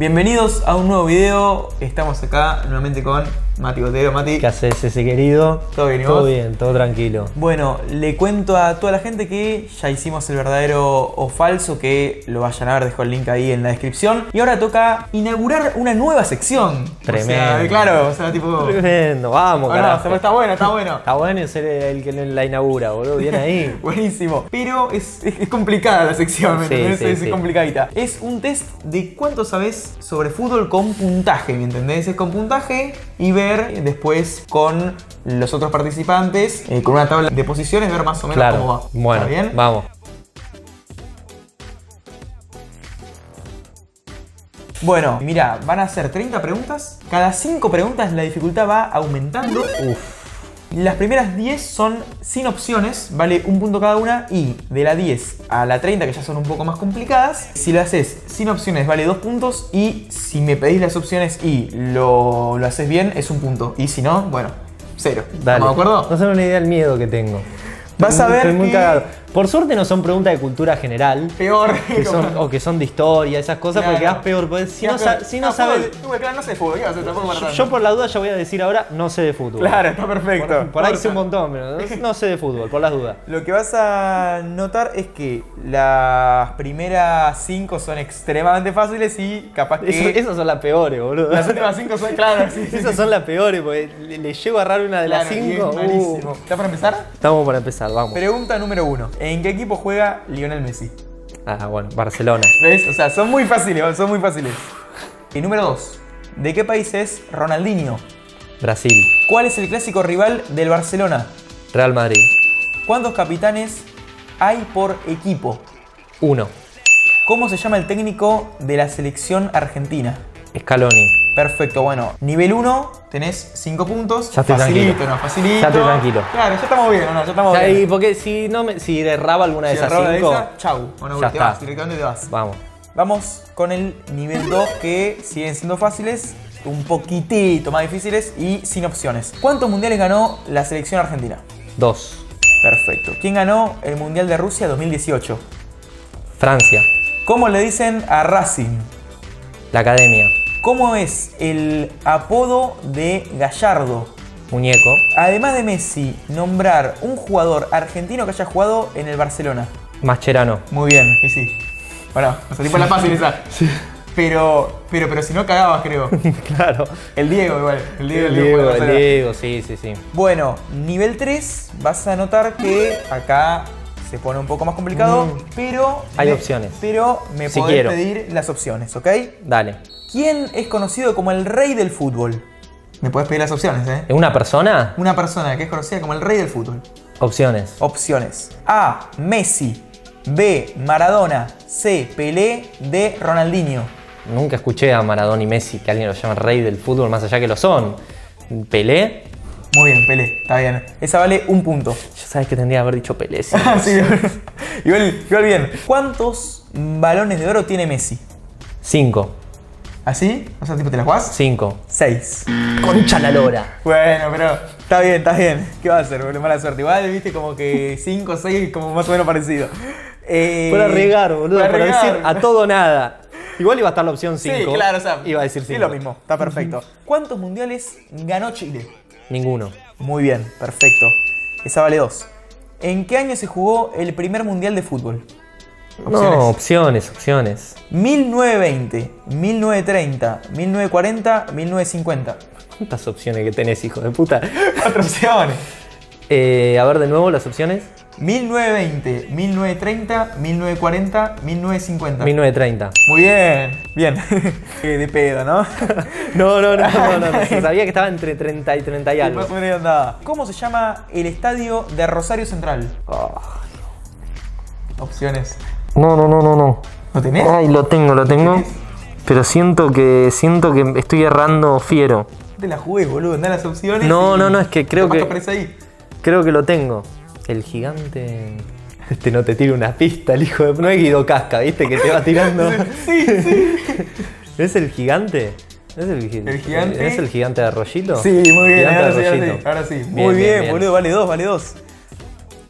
Bienvenidos a un nuevo video. Estamos acá nuevamente con Mati Botero. Mati, ¿qué haces, ese querido? ¿Todo bien? Todo bien, todo tranquilo. Bueno, le cuento a toda la gente que ya hicimos el verdadero o falso, que lo vayan a ver, dejo el link ahí en la descripción. Y ahora toca inaugurar una nueva sección. Tremendo. O sea, claro, o sea, tipo... Tremendo, vamos, carajo. No, está bueno, está bueno. Está bueno ser el que la inaugura, boludo, bien ahí. Buenísimo. Pero es complicada la sección, sí, ¿me entendés? Sí, es complicadita. Es un test de cuánto sabes sobre fútbol con puntaje, ¿me entendés? Es con puntaje y ver después con los otros participantes, con una tabla de posiciones, ver más o menos cómo va. Bueno, ¿está bien? Vamos. Bueno, mira, van a ser 30 preguntas. Cada 5 preguntas la dificultad va aumentando. Uf. Las primeras 10 son sin opciones, vale un punto cada una, y de la 10 a la 30, que ya son un poco más complicadas, si lo haces sin opciones vale 2 puntos, y si me pedís las opciones y lo haces bien es un punto, y si no, bueno, 0. Dale. ¿De acuerdo? No saben una idea del miedo que tengo. Vas a ver. Estoy muy cagado. Por suerte no son preguntas de cultura general. Peor. Que son, o que son de historia, esas cosas, claro, porque quedás peor. Porque si no, sabes... Tú, claro, no sé de fútbol. ¿Qué vas a hacer? Yo por la duda ya voy a decir ahora no sé de fútbol. Claro, está perfecto. Por ahí sé un montón, pero no sé de fútbol, por las dudas. Lo que vas a notar es que las primeras 5 son extremadamente fáciles y capaz que... Esas son las peores, boludo. Las últimas 5 son... Claro, sí. Esas son las peores, porque le llego a agarrar una de las 5. Malísimo. ¿Está para empezar? Estamos para empezar, vamos. Pregunta número 1. ¿En qué equipo juega Lionel Messi? Ah, bueno, Barcelona. ¿Ves? O sea, son muy fáciles, son muy fáciles. Y número 2. ¿De qué país es Ronaldinho? Brasil. ¿Cuál es el clásico rival del Barcelona? Real Madrid. ¿Cuántos capitanes hay por equipo? 1. ¿Cómo se llama el técnico de la selección argentina? Scaloni. Perfecto, bueno, nivel 1 tenés 5 puntos. Ya estoy facilito, tranquilo. Facilito. Ya estoy tranquilo. Claro, ya estamos bien, ya estamos bien. Porque si erraba alguna de esas 5, chau. Bueno, ya te vas, directamente te vas. Vamos. Vamos con el nivel 2, que siguen siendo fáciles, un poquitito más difíciles y sin opciones. ¿Cuántos mundiales ganó la selección argentina? 2. Perfecto. ¿Quién ganó el Mundial de Rusia 2018? Francia. ¿Cómo le dicen a Racing? La Academia. ¿Cómo es el apodo de Gallardo? Muñeco. Además de Messi, nombrar un jugador argentino que haya jugado en el Barcelona. Mascherano. Muy bien, y sí. Bueno, me salí por la fácil esa. Sí. Pero si no cagabas, creo. Claro. El Diego igual. El Diego, sí. Bueno, nivel 3, vas a notar que acá se pone un poco más complicado, pero... Hay opciones. Pero me podés pedir las opciones, ¿ok? Dale. ¿Quién es conocido como el rey del fútbol? Me puedes pedir las opciones, ¿eh? ¿Una persona? Una persona que es conocida como el rey del fútbol. Opciones. Opciones. A. Messi. B. Maradona. C. Pelé. D. Ronaldinho. Nunca escuché a Maradona y Messi que alguien lo llama rey del fútbol, más allá que lo son. ¿Pelé? Muy bien, Pelé. Está bien. Esa vale un punto. Ya sabes que tendría que haber dicho Pelé. Sí, sí. Igual bien. ¿Cuántos balones de oro tiene Messi? 5. ¿Así? O sea, tipo, ¿te la jugás? 5. 6. Concha la lora. Bueno, pero está bien, está bien. ¿Qué va a hacer? Bueno, mala suerte. Igual, viste, como que 5, 6, como más o menos parecido. Para regar, boludo. Para decir a todo nada. Igual iba a estar la opción 5. Sí, claro, o sea, iba a decir 5. Es lo mismo, está perfecto. ¿Cuántos mundiales ganó Chile? Ninguno. Muy bien, perfecto. Esa vale 2. ¿En qué año se jugó el primer mundial de fútbol? ¿Opciones? No, opciones. 1920, 1930, 1940, 1950. ¿Cuántas opciones que tenés, hijo de puta? 4 opciones. A ver de nuevo las opciones. 1920, 1930, 1940, 1950. 1930. Muy bien, bien. De pedo, ¿no? No. Sabía que estaba entre 30 y 30 y algo. ¿Cómo se llama el estadio de Rosario Central? Oh. Opciones. No. ¿Lo tenés? Ay, lo tengo. Pero siento que estoy errando fiero. Te la jugué, boludo, andá las opciones. No, es que creo que aparece ahí. Creo que lo tengo. El gigante... Este no te tira una pista, el hijo de... No es Guido Casca, ¿viste? Que te va tirando... Sí. ¿Es el gigante? ¿Es el gigante de Arroyito? Sí, muy bien. Ahora sí. Muy bien, boludo, vale 2.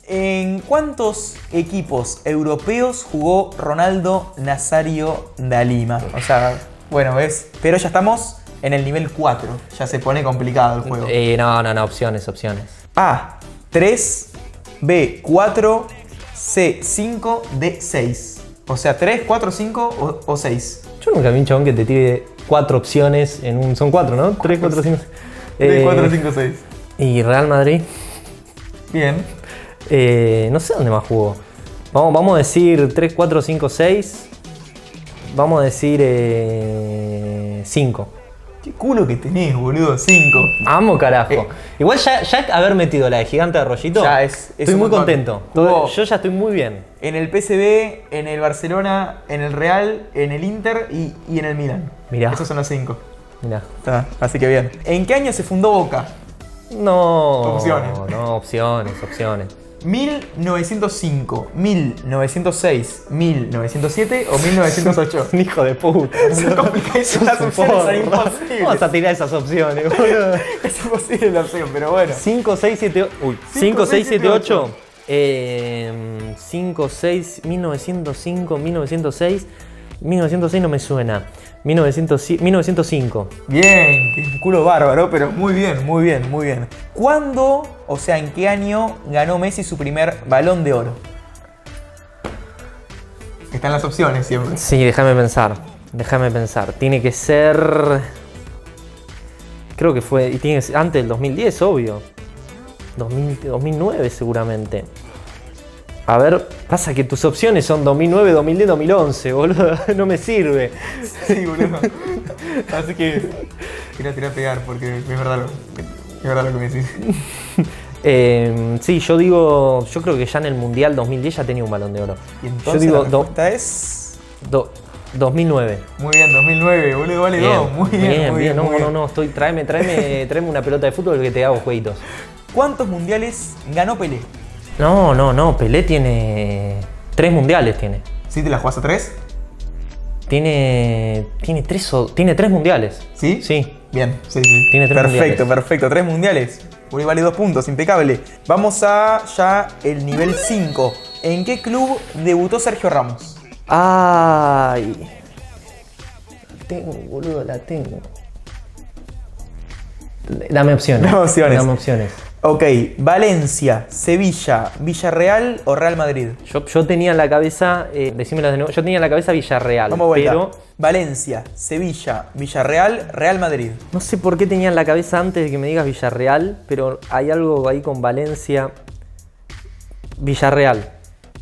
¿En cuántos equipos europeos jugó Ronaldo Nazario da Lima? O sea, Bueno, ves, pero ya estamos en el nivel 4. Ya se pone complicado el juego. No, opciones, opciones. A, 3, B, 4, C, 5, D, 6. O sea, 3, 4, 5 o 6. Yo nunca vi un chabón que te tire 4 opciones en un... Son 4, ¿no? 3, 4, 5... 3, 4, 5, 6. ¿Y Real Madrid? Bien. No sé dónde más jugó. Vamos a decir 3, 4, 5, 6. Vamos a decir 5. Qué culo que tenés, boludo, 5. Amo, carajo. Igual ya haber metido la de Gigante de Arroyito, ya es estoy muy contento. Yo ya estoy muy bien. En el PSV, en el Barcelona, en el Real, en el Inter y en el Milan. Mirá. Esos son los 5. Mirá. Está, así que bien. ¿En qué año se fundó Boca? No. Opciones. No, opciones. 1905, 1906, 1907 o 1908. Hijo de puta. Son complicadas, las opciones son imposibles. Vamos a tirar esas opciones, boludo. Es imposible la opción, pero bueno. 5, 6, 7, 8. Uy. 5, 6, 7, 8. 5, 6, 1905, 1906. 1906 no me suena. 1905. Bien, un culo bárbaro, pero muy bien. ¿Cuándo, o sea, en qué año ganó Messi su primer Balón de Oro? Están las opciones siempre. Sí, déjame pensar. Tiene que ser... Creo que fue... Tiene que ser antes del 2010, obvio. 2009 seguramente. A ver, pasa que tus opciones son 2009, 2010, 2011, boludo. No me sirve. Sí, boludo. Así que tirá a pegar porque es verdad lo que me decís. Sí, yo creo que ya en el Mundial 2010 ya tenía un Balón de Oro. Y entonces yo digo, la respuesta es... 2009. Muy bien, 2009, boludo, vale bien, dos. Muy bien. No, estoy... Tráeme una pelota de fútbol que te hago jueguitos. ¿Cuántos mundiales ganó Pelé? No, Pelé tiene 3 mundiales, tiene. ¿Sí te la jugás a 3? Tiene 3 mundiales. ¿Sí? Sí. Bien, sí. Tiene 3 mundiales. Perfecto. 3 mundiales. Uy, vale 2 puntos, impecable. Vamos a ya el nivel 5. ¿En qué club debutó Sergio Ramos? Ay. La tengo, boludo. Dame opciones. Ok, Valencia, Sevilla, Villarreal o Real Madrid. Yo tenía en la cabeza, decímelas de nuevo, yo tenía en la cabeza Villarreal. Vamos a vuelta. Pero Valencia, Sevilla, Villarreal, Real Madrid. No sé por qué tenía en la cabeza antes de que me digas Villarreal, pero hay algo ahí con Valencia. Villarreal.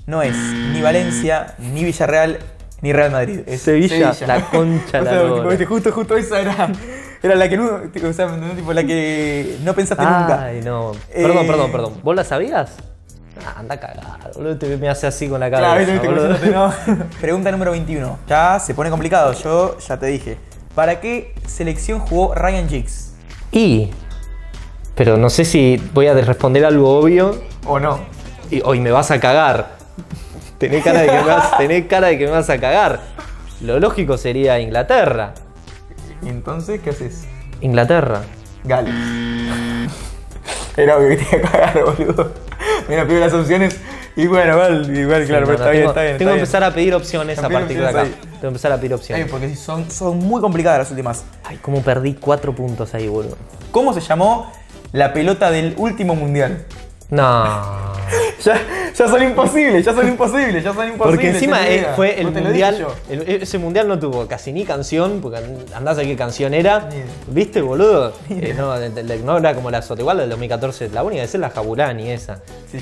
No es ni Valencia, ni Villarreal, ni Real Madrid. Es Sevilla. La concha la lora. O sea, justo esa era... Era la que no, o sea, no pensaste nunca. Ay, no. Perdón. ¿Vos la sabías? Ah, anda a cagar, boludo. Me hace así con la cabeza. Claro, no. Pregunta número 21. Ya se pone complicado. Yo ya te dije. ¿Para qué selección jugó Ryan Giggs? Pero no sé si voy a responder algo obvio. O no. Y me vas a cagar. Tenés cara de que me vas a cagar. Lo lógico sería Inglaterra. ¿Y entonces qué haces? Inglaterra. Gales. Era obvio que te iba a cagar, boludo. Mira, pido las opciones y bueno, igual sí, claro, pero está bien. Tengo que empezar a pedir opciones a partir de acá. Tengo que empezar a pedir opciones. Porque son muy complicadas las últimas. Ay, cómo perdí 4 puntos ahí, boludo. ¿Cómo se llamó la pelota del último mundial? No. Ya son imposibles. Porque encima fue el mundial. Ese mundial no tuvo casi ni canción, porque andás a qué canción era. ¿Viste, boludo? No era como la Sotigual del 2014. La única de ser la Jabulani esa. Sí,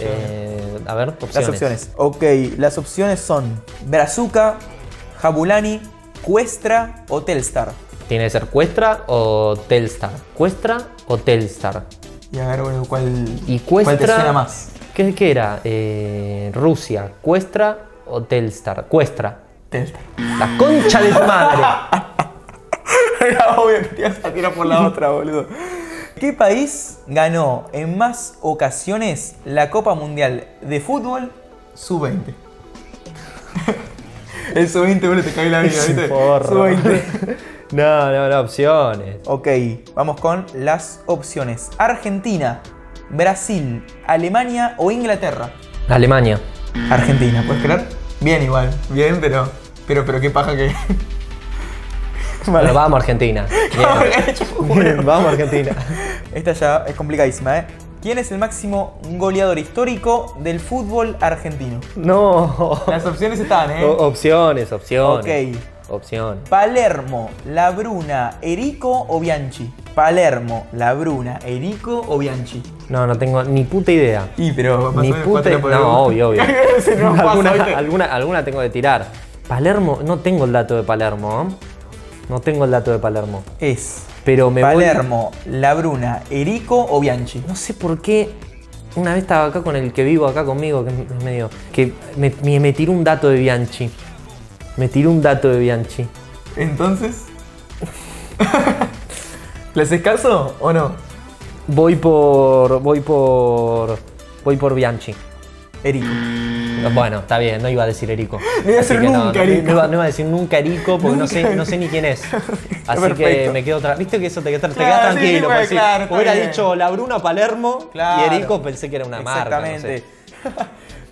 a ver, opciones. Las opciones. Ok, las opciones son Brazuca, Jabulani, Cuestra o Telstar. Tiene que ser Cuestra o Telstar. Y a ver, bueno, ¿cuál te suena más? ¿Qué era? Rusia, Cuestra o Telstar. Cuestra. Telstar. La concha de tu madre. Era obvio que te ibas a tirar por la otra, boludo. ¿Qué país ganó en más ocasiones la Copa Mundial de Fútbol Sub-20? El Sub-20, boludo, te cae la vida, ¿viste? Sub-20. No, opciones. Ok, vamos con las opciones. Argentina, Brasil, Alemania o Inglaterra. Alemania. Argentina, ¿puedes creer? Bien, pero qué paja que... Vale. Pero vamos Argentina. Bien. Bien, vamos Argentina. Esta ya es complicadísima, ¿eh? ¿Quién es el máximo goleador histórico del fútbol argentino? No. Las opciones están, ¿eh? Opciones. Ok. Opción. Palermo, Labruna, Erico o Bianchi. Palermo, Labruna, Erico o Bianchi. No, no tengo ni puta idea. Y pero ni puta. No, obvio. alguna tengo que tirar. Palermo, no tengo el dato de Palermo. No tengo el dato de Palermo. Pero me Palermo, voy... Labruna, Erico o Bianchi. No sé por qué. Una vez estaba acá con el que vivo acá conmigo, que es medio. Que me tiró un dato de Bianchi. ¿Entonces? ¿Les haces caso o no? Voy por Bianchi. Erico. Bueno, está bien, no iba a decir Erico. No iba a decir nunca Erico porque no sé ni quién es. Así que me quedo tranquilo. Viste que eso te queda tranquilo. Sí, claro, hubiera dicho Labruna Palermo y Erico pensé que era una marca. Exactamente. No sé.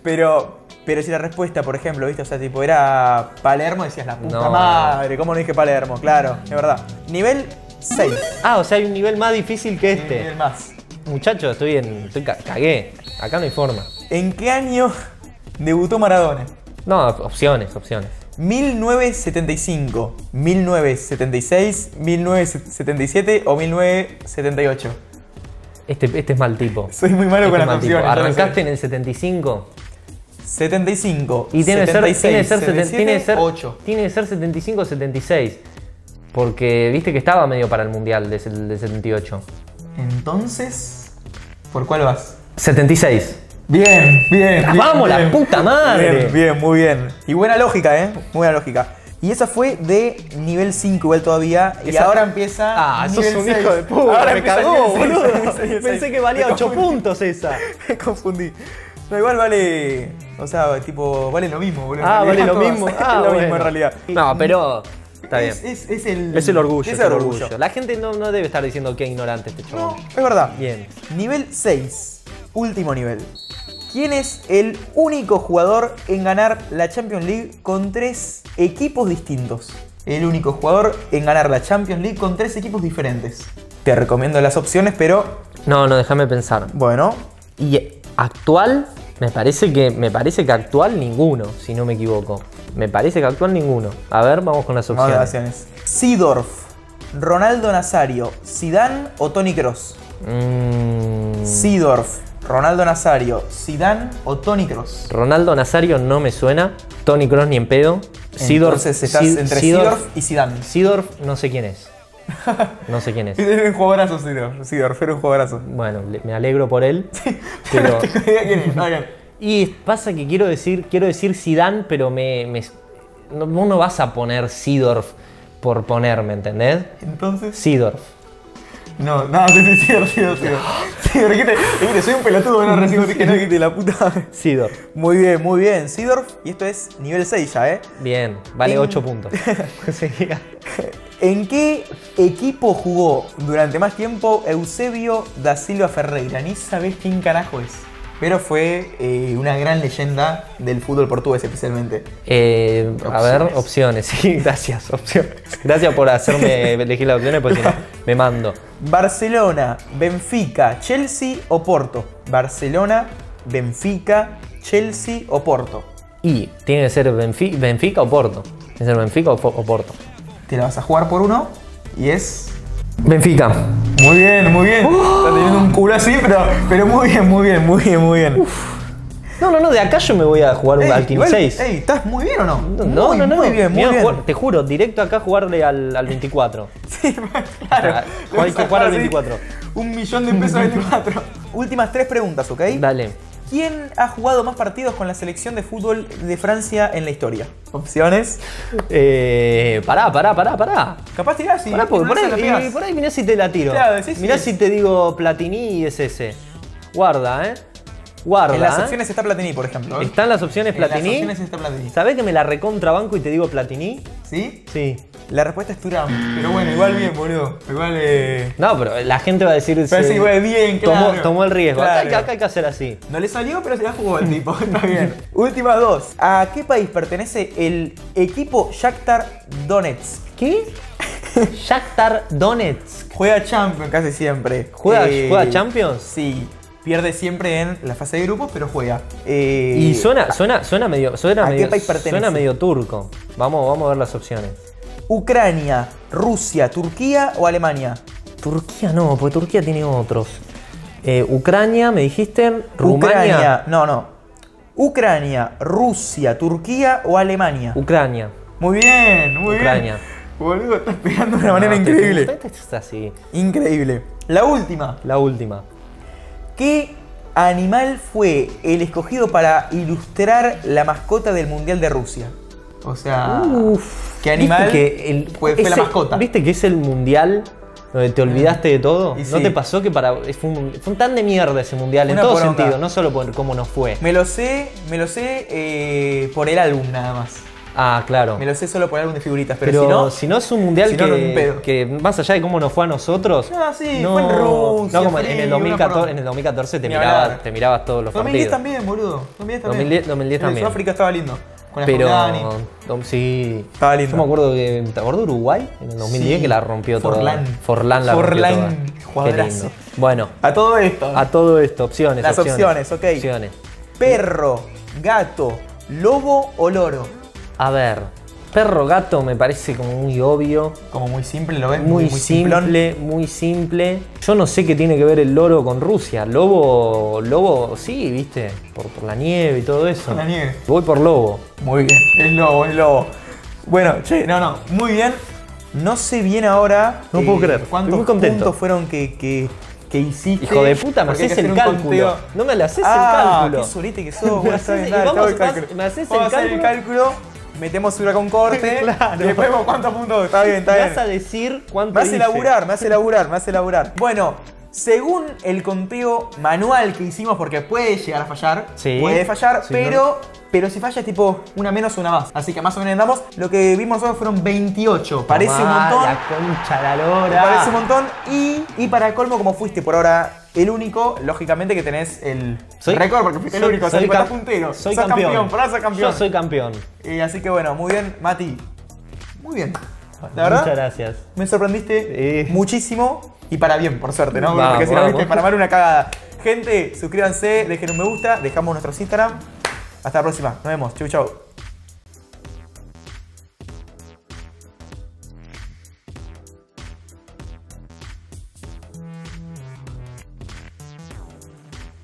Pero si la respuesta, por ejemplo, ¿viste? O sea, tipo, era Palermo, decías la puta madre. ¿Cómo no dije Palermo? Claro, es verdad. Nivel 6. Ah, o sea, hay un nivel más difícil que este. Un nivel más. Muchachos, cagué. Acá no hay forma. ¿En qué año debutó Maradona? No, opciones. 1975, 1976, 1977 o 1978. Este es mal tipo. Soy muy malo con las opciones. ¿Arrancaste en el 75? 75. Y tiene que ser 8. Tiene que ser 75 o 76. Porque viste que estaba medio para el mundial de 78. Entonces, ¿por cuál vas? 76. Bien. ¡Vamos, la puta madre! Bien, muy bien. Y buena lógica, ¿eh? Buena lógica. Y esa fue de nivel 5 igual todavía. Y ahora empieza. Ah, nivel sos un 6. Hijo de puta. Ahora me cagó, boludo. Pensé que valía 8 puntos esa. Me confundí. No, igual vale. O sea, tipo, vale lo mismo, boludo. Ah, vale lo mismo. Ah, lo mismo en realidad. No, pero. Está bien. Es el orgullo. La gente no debe estar diciendo que ignorante este chabón. No, es verdad. Bien. Nivel 6. Último nivel. ¿Quién es el único jugador en ganar la Champions League con 3 equipos distintos? El único jugador en ganar la Champions League con 3 equipos diferentes. Te recomiendo las opciones, pero... No, déjame pensar. Bueno. Y actual, me parece que actual ninguno, si no me equivoco. A ver, vamos con las opciones. Seedorf, Ronaldo Nazario, Zidane o Toni Kroos. Seedorf, Ronaldo Nazario, Zidane o Toni Kroos. Ronaldo Nazario no me suena. Toni Kroos ni en pedo. Entonces estás entre Seedorf y Zidane. Seedorf no sé quién es. Era un jugadorazo Seedorf, era un jugadorazo. Bueno, me alegro por él. Sí, pero no tengo idea quién es. Okay. Y pasa que quiero decir Zidane, pero vos no vas a poner Seedorf por ponerme, ¿entendés? Entonces... Seedorf. Soy un pelotudo, no recibo que no dijiste la puta. Seedorf. Muy bien, Seedorf. Y esto es nivel 6 ya, ¿eh? Bien, vale 8 puntos. ¿En qué equipo jugó durante más tiempo Eusebio da Silva Ferreira? Ni sabés quién carajo es. Pero fue una gran leyenda del fútbol portugués, especialmente. A ver, opciones. Sí, gracias, opciones. Gracias por hacerme elegir las opciones, porque si no, me mando. Barcelona, Benfica, Chelsea o Porto. Barcelona, Benfica, Chelsea o Porto. Y tiene que ser Benfica o Porto. Te la vas a jugar por uno y es... Benfica. Muy bien. Está teniendo un culo así, pero muy bien. Uf. No, de acá yo me voy a jugar al 15-6. Ey, ¿estás muy bien o no? No. Muy bien. Te juro, directo acá jugarle al 24. Sí, claro. Hay que jugar al 24. 1.000.000 de pesos 24. Últimas 3 preguntas, ¿ok? Dale. ¿Quién ha jugado más partidos con la selección de fútbol de Francia en la historia? Opciones. Pará. Capaz tirás y... Por ahí mirá si te la tiro. Claro, sí. Mirá si te digo Platini y es ese. Guarda, en las opciones está Platini, por ejemplo. ¿Están las opciones Platini? En las opciones está Platini. ¿Sabés que me la recontrabanco y te digo Platini? ¿Sí? Sí. La respuesta es Thuram. Pero bueno, igual bien, boludo. No, pero la gente va a decir... Pero sí, bueno, bien, claro. Tomó el riesgo. Claro. Acá hay que hacer así. No le salió, pero se la jugó el tipo. Está bien. Últimas 2. ¿A qué país pertenece el equipo Shakhtar Donetsk? ¿Qué? Shakhtar Donetsk. Juega Champions casi siempre. ¿Juega Champions? Sí. Pierde siempre en la fase de grupos, pero juega. Y suena medio turco. Vamos a ver las opciones. Ucrania, Rusia, Turquía o Alemania. Turquía no, porque Turquía tiene otros. Ucrania, me dijiste. Rumania. No. Ucrania, Rusia, Turquía o Alemania. Ucrania. Muy bien, muy Ucrania. Bien. Boludo, estás pegando de una manera increíble. Está así. Increíble. La última. ¿Qué animal fue el escogido para ilustrar la mascota del Mundial de Rusia? O sea, ¿qué animal fue la mascota? ¿Viste que es el Mundial donde te olvidaste de todo? ¿No te pasó que fue un tan de mierda ese Mundial en todo sentido? No solo por cómo nos fue. Me lo sé por el álbum nada más. Ah, claro. Me lo sé solo por álbum de figuritas, pero si no es un mundial que más allá de cómo nos fue a nosotros. Ah, sí, no, fue en Rusia. No, como en el 2014, te mirabas todos los 2010 partidos. 2010 también, boludo. 2010 también. Sudáfrica estaba lindo. Con sí. Estaba lindo. Yo me acuerdo que te acordás de Uruguay en el 2010 que la rompió Forlán. Toda. Forlán jugadorazo. Bueno, a todo esto, opciones. Las opciones. Opciones. Perro, gato, lobo o loro. A ver, perro gato me parece como muy obvio. Como muy simple, ¿lo ves? Muy simple. Yo no sé qué tiene que ver el loro con Rusia. Lobo, sí, viste, por la nieve y todo eso. Por la nieve. Voy por lobo. Muy bien, es lobo. Bueno, che, no, muy bien. No sé bien ahora. No puedo creer. ¿Cuántos puntos fueron que hiciste? Hijo de puta, me haces el cálculo. No me lo haces el cálculo. Qué solete que sos. Me haces el cálculo. Metemos una con corte. Claro. Y después cuántos puntos. Está bien. Me vas a decir cuánto. Me hace laburar. Bueno, según el conteo manual que hicimos, porque puede llegar a fallar. Sí. Puede fallar, sí, pero si falla es tipo una menos o una más. Así que más o menos andamos. Lo que vimos nosotros fueron 28. Parece un montón. La concha la lora. Parece un montón. Y para colmo, como fuiste por ahora el único, lógicamente que tenés el récord, porque fuiste el único, soy puntero. Sos campeón. Yo soy campeón. Así que bueno, muy bien, Mati. Muy bien. La verdad, muchas gracias. Me sorprendiste muchísimo y para bien, por suerte, ¿no? Vamos, porque si no viste para mal una cagada. Gente, suscríbanse, dejen un me gusta, dejamos nuestros Instagram. Hasta la próxima, nos vemos. Chau.